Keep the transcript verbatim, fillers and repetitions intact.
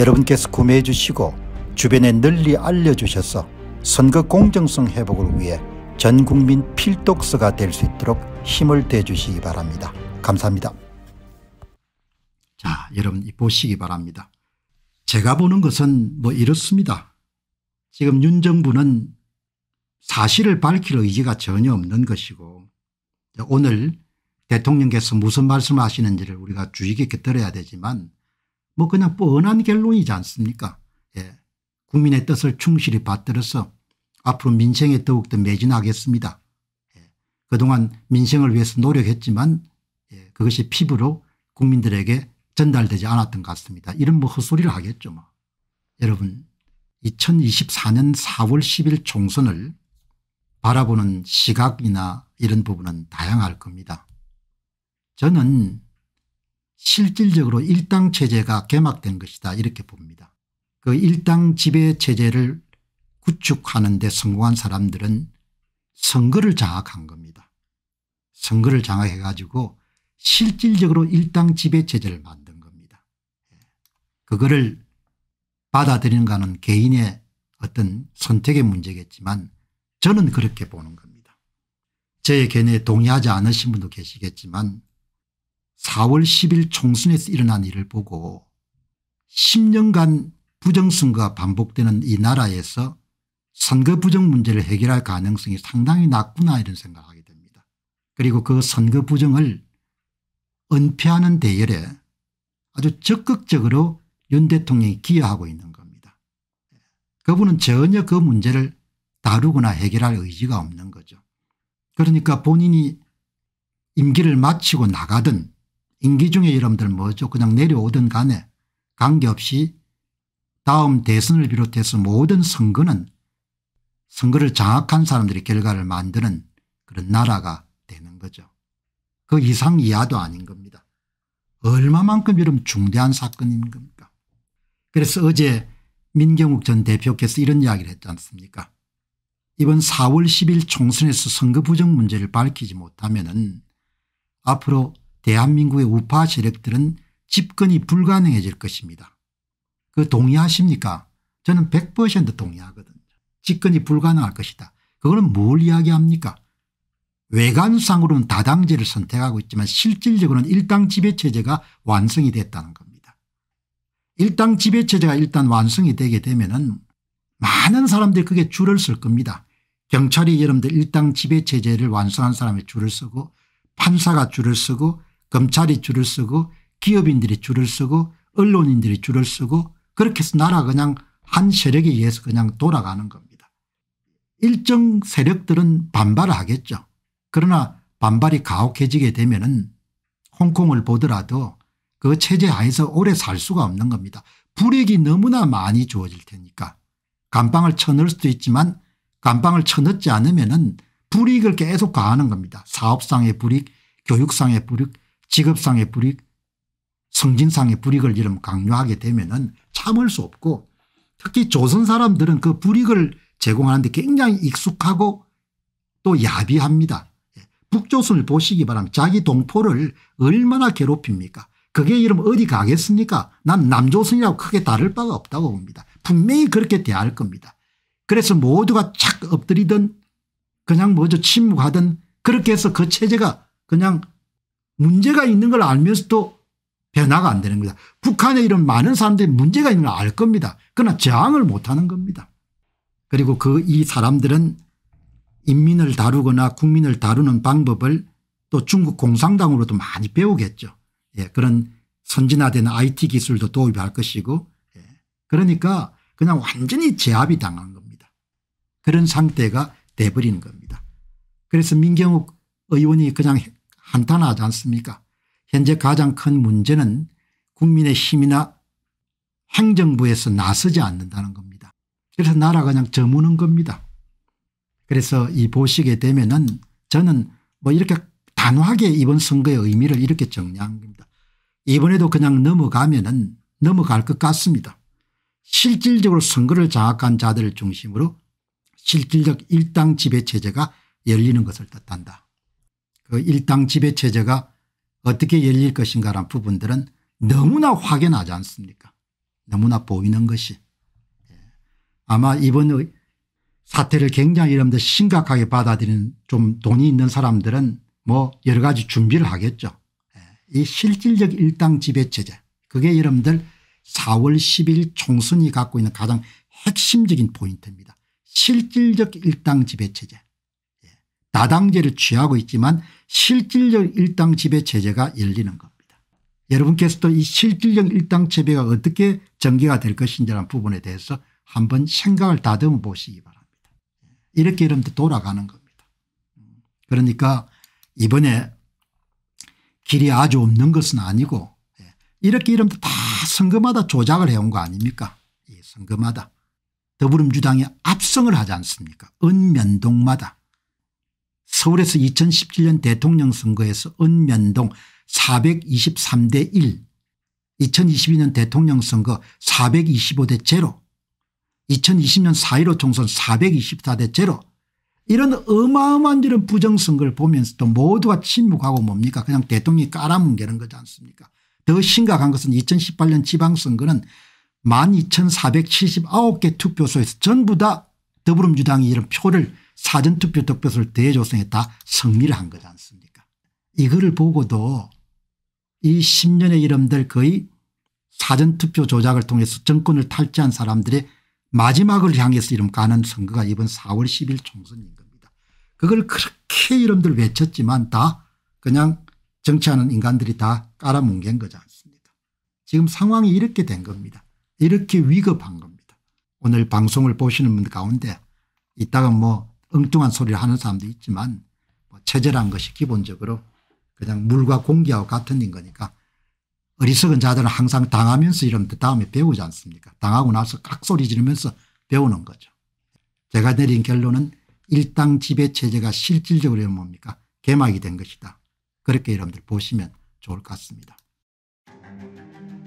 여러분께서 구매해 주시고 주변에 널리 알려주셔서 선거 공정성 회복을 위해 전국민 필독서가 될 수 있도록 힘을 대주시기 바랍니다. 감사합니다. 자, 여러분 보시기 바랍니다. 제가 보는 것은 뭐 이렇습니다. 지금 윤 정부는 사실을 밝힐 의지가 전혀 없는 것이고, 오늘 대통령께서 무슨 말씀을 하시는지를 우리가 주의 깊게 들어야 되지만 뭐 그냥 뻔한 결론이지 않습니까? 예. 국민의 뜻을 충실히 받들어서 앞으로 민생에 더욱더 매진하겠습니다. 예. 그동안 민생을 위해서 노력했지만 예. 그것이 피부로 국민들에게 전달되지 않았던 것 같습니다. 이런 뭐 헛소리를 하겠죠. 뭐. 여러분 이천이십사 년 사 월 십 일 총선을 바라보는 시각이나 이런 부분은 다양할 겁니다. 저는 실질적으로 일당 체제가 개막된 것이다 이렇게 봅니다. 그 일당 지배 체제를 구축하는 데 성공한 사람들은 선거를 장악한 겁니다. 선거를 장악해 가지고 실질적으로 일당 지배 체제를 만든 겁니다. 그거를 받아들이는가는 개인의 어떤 선택의 문제겠지만 저는 그렇게 보는 겁니다. 제 견해에 동의하지 않으신 분도 계시겠지만 사 월 십 일 총선에서 일어난 일을 보고 십 년간 부정선거가 반복되는 이 나라에서 선거 부정 문제를 해결할 가능성이 상당히 낮구나 이런 생각을 하게 됩니다. 그리고 그 선거 부정을 은폐하는 대열에 아주 적극적으로 윤 대통령이 기여하고 있는 겁니다. 그분은 전혀 그 문제를 다루거나 해결할 의지가 없는 거죠. 그러니까 본인이 임기를 마치고 나가든 임기 중에 여러분들 뭐죠? 그냥 내려오든 간에 관계없이 다음 대선을 비롯해서 모든 선거는 선거를 장악한 사람들이 결과를 만드는 그런 나라가 되는 거죠. 그 이상 이하도 아닌 겁니다. 얼마만큼 여러분 중대한 사건인 겁니까? 그래서 어제 민경욱 전 대표께서 이런 이야기를 했지 않습니까? 이번 사 월 십 일 총선에서 선거 부정 문제를 밝히지 못하면은 앞으로 대한민국의 우파 세력들은 집권이 불가능해질 것입니다. 그 동의하십니까? 저는 백 퍼센트 동의하거든요. 집권이 불가능할 것이다. 그거는 뭘 이야기합니까? 외관상으로는 다당제를 선택하고 있지만 실질적으로는 일당 지배체제가 완성이 됐다는 겁니다. 일당 지배체제가 일단 완성이 되게 되면은 많은 사람들이 그게 줄을 쓸 겁니다. 경찰이 여러분들 일당 지배체제를 완성한 사람이 줄을 서고, 판사가 줄을 서고, 검찰이 줄을 서고, 기업인들이 줄을 서고, 언론인들이 줄을 서고, 그렇게 해서 나라가 그냥 한 세력에 의해서 그냥 돌아가는 겁니다. 일정 세력들은 반발을 하겠죠. 그러나 반발이 가혹해지게 되면은 홍콩을 보더라도 그 체제 하에서 오래 살 수가 없는 겁니다. 불이익이 너무나 많이 주어질 테니까. 감방을 쳐넣을 수도 있지만 감방을 쳐넣지 않으면은 불이익을 계속 가하는 겁니다. 사업상의 불이익, 교육상의 불이익, 직업상의 불이익, 성진상의 불이익을 이런 강요하게 되면은 참을 수 없고, 특히 조선 사람들은 그 불이익을 제공하는데 굉장히 익숙하고 또 야비합니다. 북조선을 보시기 바랍니다. 자기 동포를 얼마나 괴롭힙니까? 그게 이러면 어디 가겠습니까? 난 남조선이라고 크게 다를 바가 없다고 봅니다. 분명히 그렇게 대할 겁니다. 그래서 모두가 착 엎드리든 그냥 뭐죠 침묵하든 그렇게 해서 그 체제가 그냥 문제가 있는 걸 알면서도 변화가 안 되는 겁니다. 북한에 이런 많은 사람들이 문제가 있는 걸 알 겁니다. 그러나 저항을 못하는 겁니다. 그리고 그 이 사람들은 인민을 다루거나 국민을 다루는 방법을 또 중국 공산당으로도 많이 배우겠죠. 예, 그런 선진화된 아이티 기술도 도입할 것이고, 예, 그러니까 그냥 완전히 제압이 당한 겁니다. 그런 상태가 돼버리는 겁니다. 그래서 민경욱 의원이 그냥 한탄하지 않습니까? 현재 가장 큰 문제는 국민의 힘이나 행정부에서 나서지 않는다는 겁니다. 그래서 나라가 그냥 저무는 겁니다. 그래서 이 보시게 되면은 저는 뭐 이렇게 단호하게 이번 선거의 의미를 이렇게 정리한 겁니다. 이번에도 그냥 넘어가면은 넘어갈 것 같습니다. 실질적으로 선거를 장악한 자들을 중심으로 실질적 일당 지배체제가 열리는 것을 뜻한다. 그 일당 지배체제가 어떻게 열릴 것인가라는 부분들은 너무나 확연하지 않습니까? 너무나 보이는 것이. 아마 이번 사태를 굉장히 여러분들 심각하게 받아들이는 좀 돈이 있는 사람들은 뭐 여러 가지 준비를 하겠죠. 이 실질적 일당 지배체제, 그게 여러분들 사월 십일 총선이 갖고 있는 가장 핵심적인 포인트입니다. 실질적 일당 지배체제. 다당제를 취하고 있지만 실질적 일당 지배체제가 열리는 겁니다. 여러분께서도 이 실질적 일당 지배가 어떻게 전개가 될 것인지라는 부분에 대해서 한번 생각을 다듬어 보시기 바랍니다. 이렇게 여러분들 돌아가는 겁니다. 그러니까 이번에 길이 아주 없는 것은 아니고 이렇게 여러분들 다 선거마다 조작을 해온 거 아닙니까? 예, 선거마다. 더불어민주당이 압승을 하지 않습니까? 읍면동마다. 서울에서 이천십칠 년 대통령 선거에서 읍면동 사백이십삼 대 일, 이천이십이 년 대통령 선거 사백이십오 대 영, 이천이십 년 사 일오 총선 사백이십사 대 영, 이런 어마어마한 이런 부정선거를 보면서도 모두가 침묵하고 뭡니까? 그냥 대통령이 깔아뭉개는 거지 않습니까? 더 심각한 것은 이천십팔 년 지방선거는 만 이천사백칠십구 개 투표소에서 전부 다 더불어민주당이 이런 표를 사전투표 득표소를 대조성에 다 승리를 한 거지 않습니까? 이거를 보고도 이 십 년의 이름들 거의 사전투표 조작을 통해서 정권을 탈취한 사람들의 마지막을 향해서 이름 가는 선거가 이번 사월 십일 총선인 겁니다. 그걸 그렇게 이름들 외쳤지만 다 그냥 정치하는 인간들이 다 깔아뭉갠 거지 않습니까? 지금 상황이 이렇게 된 겁니다. 이렇게 위급한 겁니다. 오늘 방송을 보시는 분들 가운데 이따가 뭐 엉뚱한 소리를 하는 사람도 있지만 체제란 것이 기본적으로 그냥 물과 공기하고 같은 인 거니까 어리석은 자들은 항상 당하면서 이러면 다음에 배우지 않습니까? 당하고 나서 깍소리 지르면서 배우는 거죠. 제가 내린 결론은 일당 지배체제가 실질적으로 뭡니까? 개막이 된 것이다. 그렇게 여러분들 보시면 좋을 것 같습니다.